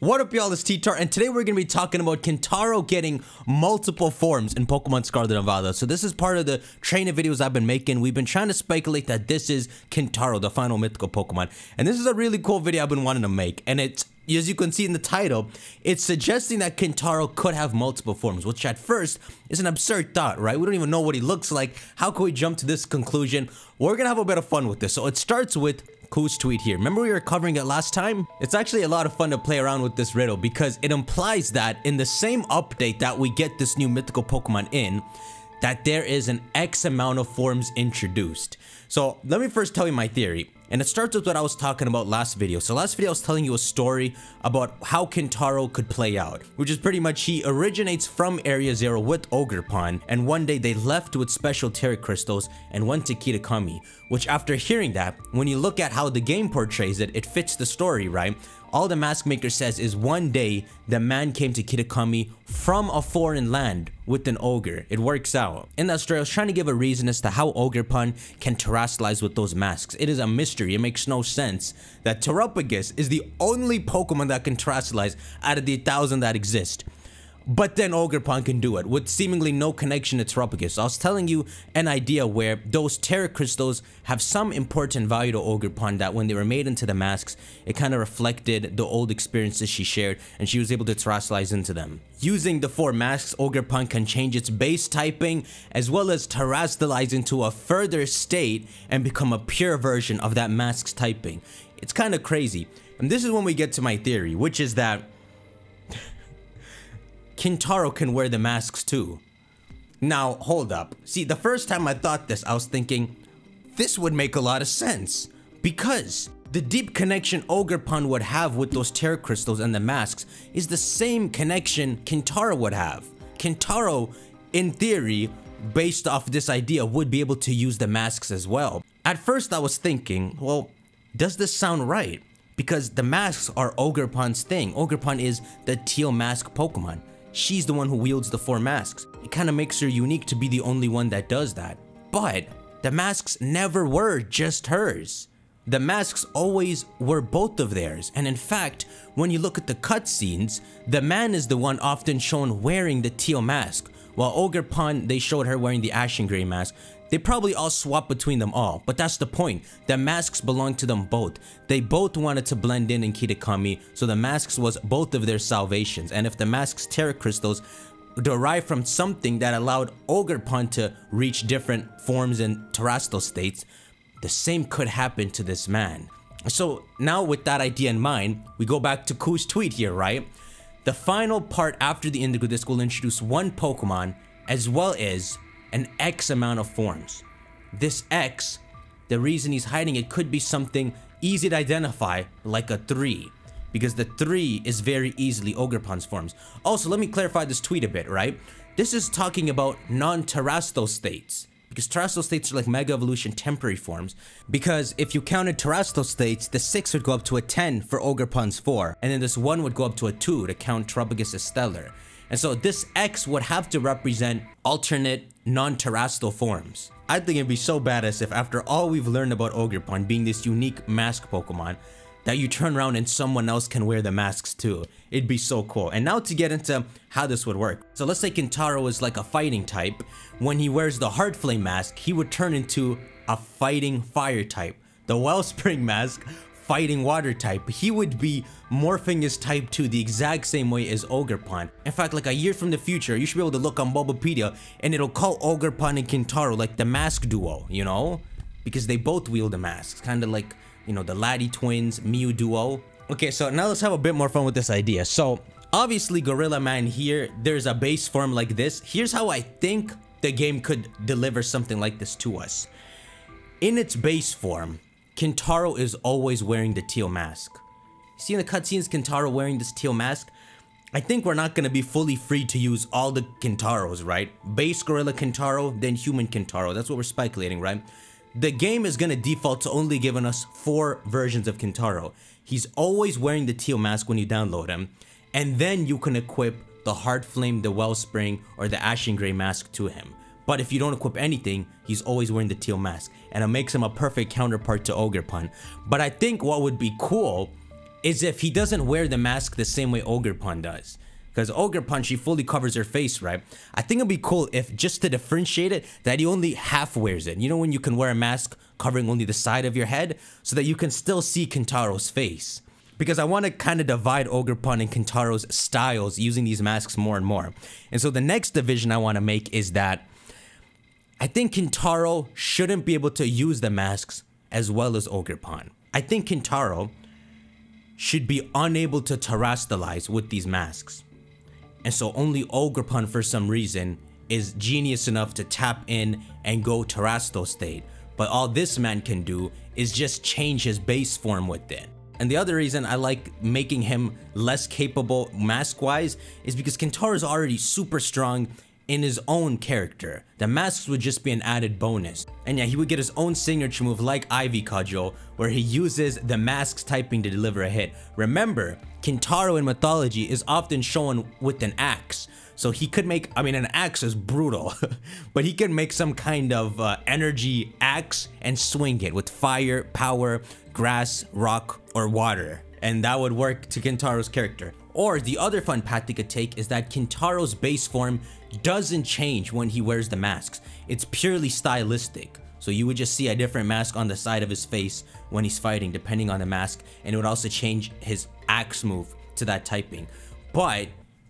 What up y'all, it's Teal, and today we're going to be talking about Kintaro getting multiple forms in Pokemon Scarlet and Violet. So this is part of the train of videos I've been making. We've been trying to speculate that this is Kintaro, the final mythical Pokemon. And this is a really cool video I've been wanting to make. And it's, as you can see in the title, it's suggesting that Kintaro could have multiple forms, which at first is an absurd thought, right? We don't even know what he looks like. How can we jump to this conclusion? We're going to have a bit of fun with this. So it starts with Ku's tweet here. Remember we were covering it last time? It's actually a lot of fun to play around with this riddle because it implies that in the same update that we get this new mythical Pokemon in, that there is an X amount of forms introduced. So let me first tell you my theory. And it starts with what I was talking about last video. So last video I was telling you a story about how Kintaro could play out, which is pretty much he originates from Area Zero with Ogerpon, and one day they left with special Terra crystals and went to Kitakami, which after hearing that, when you look at how the game portrays it, it fits the story, right? All the mask maker says is one day the man came to Kitakami from a foreign land with an ogre. It works out. In that story, I was trying to give a reason as to how Ogerpon can terrestrialize with those masks. It is a mystery. It makes no sense that Terapagos is the only Pokemon that can terrestrialize out of the 1,000 that exist. But then Ogerpon can do it with seemingly no connection to Terapagos. So I was telling you an idea where those Terra crystals have some important value to Ogerpon, that when they were made into the masks, it kind of reflected the old experiences she shared and she was able to terrestrialize into them. Using the four masks, Ogerpon can change its base typing as well as terrestrialize into a further state and become a pure version of that mask's typing. It's kind of crazy. And this is when we get to my theory, which is that Kintaro can wear the masks too. Now, hold up. See, the first time I thought this, I was thinking, this would make a lot of sense. Because the deep connection Ogerpon would have with those Terra crystals and the masks is the same connection Kintaro would have. Kintaro, in theory, based off this idea, would be able to use the masks as well. At first, I was thinking, well, does this sound right? Because the masks are Ogerpon's thing. Ogerpon is the Teal Mask Pokemon. She's the one who wields the four masks. It kind of makes her unique to be the only one that does that. But the masks never were just hers. The masks always were both of theirs. And in fact, when you look at the cutscenes, the man is the one often shown wearing the teal mask. While Ogerpon, they showed her wearing the ashen gray mask. They probably all swap between them all, but that's the point. The masks belong to them both. They both wanted to blend in Kitakami, so the masks was both of their salvations. And if the masks' Terra crystals derive from something that allowed Ogerpon to reach different forms and terrestrial states, the same could happen to this man. So now with that idea in mind, we go back to Ku's tweet here, right? The final part after the Indigo Disc will introduce one Pokemon as well as an X amount of forms. This X, the reason he's hiding it could be something easy to identify, like a 3, because the 3 is very easily Ogerpon's forms. Also, let me clarify this tweet a bit, right? This is talking about non-terrestrial states, because terrestrial states are like Mega Evolution temporary forms, because if you counted terrestrial states, the 6 would go up to a 10 for Ogerpon's 4, and then this 1 would go up to a 2 to count Terapagos as stellar. And so this X would have to represent alternate non-terrestrial forms. I think it'd be so badass if after all we've learned about Ogerpon being this unique mask Pokemon, that you turn around and someone else can wear the masks too. It'd be so cool. And now to get into how this would work. So let's say Kintaro is like a fighting type. When he wears the Heart Flame mask, he would turn into a fighting fire type. The Wellspring mask, fighting water type. He would be morphing his type 2 the exact same way as Ogerpon. In fact, like a year from the future, you should be able to look on Bulbapedia and it'll call Ogerpon and Kintaro like the mask duo, you know? Because they both wield the masks, kind of like, you know, the Laddie twins, Mew duo. Okay, so now let's have a bit more fun with this idea. So obviously Gorilla Man here, there's a base form like this. Here's how I think the game could deliver something like this to us. In its base form, Kintaro is always wearing the teal mask. See in the cutscenes Kintaro wearing this teal mask? I think we're not going to be fully free to use all the Kintaros, right? Base Gorilla Kintaro, then Human Kintaro. That's what we're speculating, right? The game is going to default to only giving us 4 versions of Kintaro. He's always wearing the teal mask when you download him. And then you can equip the Heart Flame, the Wellspring, or the Ashen Grey mask to him. But if you don't equip anything, he's always wearing the teal mask, and it makes him a perfect counterpart to Ogerpon. But I think what would be cool is if he doesn't wear the mask the same way Ogerpon does. Because Ogerpon, she fully covers her face, right? I think it'd be cool if, just to differentiate it, that he only half wears it. You know when you can wear a mask covering only the side of your head? So that you can still see Kintaro's face. Because I want to kind of divide Ogerpon and Kintaro's styles using these masks more and more. And so the next division I want to make is that I think Kintaro shouldn't be able to use the masks as well as Ogerpon. I think Kintaro should be unable to terastalize with these masks. And so only Ogerpon, for some reason, is genius enough to tap in and go Terastal state. But all this man can do is just change his base form with it. And the other reason I like making him less capable mask-wise is because Kintaro is already super strong in his own character. The masks would just be an added bonus. And yeah, he would get his own signature move like Ivy Cudgel, where he uses the masks typing to deliver a hit. Remember, Kintaro in mythology is often shown with an axe. So he could make, I mean, an axe is brutal, but he could make some kind of energy axe and swing it with fire, power, grass, rock, or water. And that would work to Kintaro's character. Or the other fun path they could take is that Kintaro's base form doesn't change when he wears the masks. It's purely stylistic. So you would just see a different mask on the side of his face when he's fighting, depending on the mask. And it would also change his axe move to that typing. But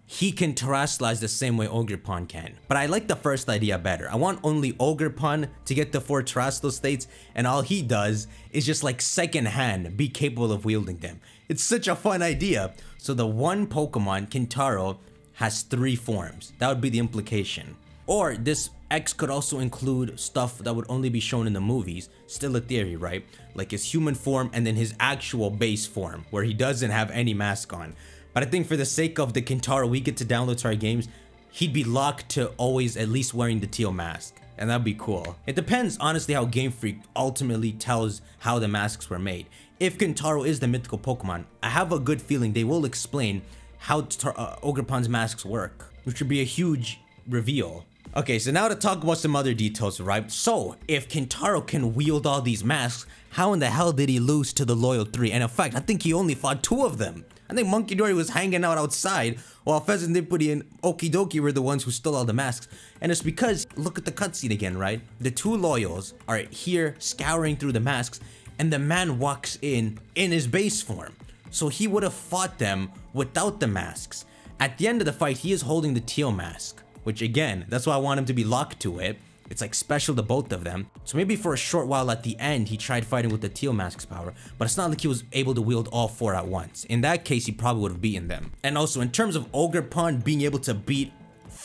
he can terastalize the same way Ogerpon can. But I like the first idea better. I want only Ogerpon to get the 4 terastal states, and all he does is just like secondhand be capable of wielding them. It's such a fun idea. So the one Pokemon, Kintaro, has 3 forms. That would be the implication. Or this X could also include stuff that would only be shown in the movies. Still a theory, right? Like his human form and then his actual base form where he doesn't have any mask on. But I think for the sake of the Kintaro we get to download to our games, he'd be locked to always at least wearing the teal mask. And that'd be cool. It depends, honestly, how Game Freak ultimately tells how the masks were made. If Kintaro is the mythical Pokemon, I have a good feeling they will explain how Ogerpon's masks work, which would be a huge reveal. Okay, so now to talk about some other details, right? So, if Kintaro can wield all these masks, how in the hell did he lose to the Loyal Three? And in fact, I think he only fought 2 of them. I think Monkey Dory was hanging out outside, while Pheasant, Diputty, and Okidoki were the ones who stole all the masks. And it's because, look at the cutscene again, right? The 2 Loyals are here scouring through the masks, and the man walks in his base form. So he would have fought them without the masks. At the end of the fight, he is holding the teal mask, which again, that's why I want him to be locked to it. It's like special to both of them. So maybe for a short while at the end, he tried fighting with the teal mask's power, but it's not like he was able to wield all 4 at once. In that case, he probably would have beaten them. And also in terms of Ogerpon being able to beat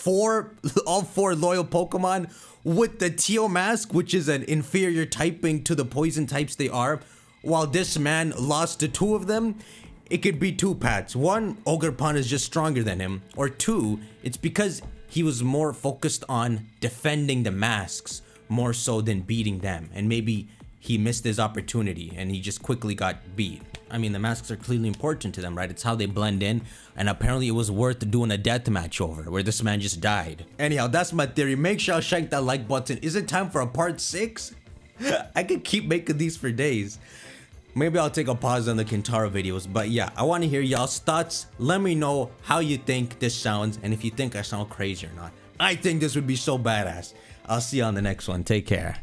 all four loyal Pokemon with the teal mask, which is an inferior typing to the poison types they are, while this man lost to 2 of them, it could be 2 paths. 1, Ogerpon is just stronger than him, or 2, it's because he was more focused on defending the masks more so than beating them. And maybe he missed his opportunity and he just quickly got beat. I mean, the masks are clearly important to them, right? It's how they blend in. And apparently it was worth doing a deathmatch over where this man just died. Anyhow, that's my theory. Make sure you shank that like button. Is it time for a part 6? I could keep making these for days. Maybe I'll take a pause on the Kintaro videos, but yeah, I want to hear y'all's thoughts. Let me know how you think this sounds and if you think I sound crazy or not. I think this would be so badass. I'll see you on the next one. Take care.